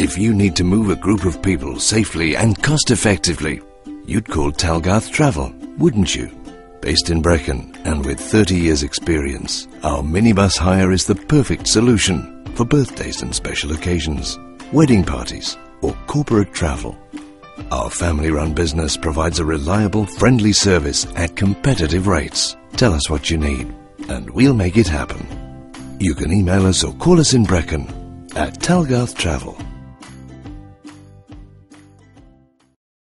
If you need to move a group of people safely and cost-effectively, you'd call Talgarth Travel, wouldn't you? Based in Brecon and with 30 years' experience, our minibus hire is the perfect solution for birthdays and special occasions, wedding parties or corporate travel. Our family-run business provides a reliable, friendly service at competitive rates. Tell us what you need and we'll make it happen. You can email us or call us in Brecon at Talgarth Travel.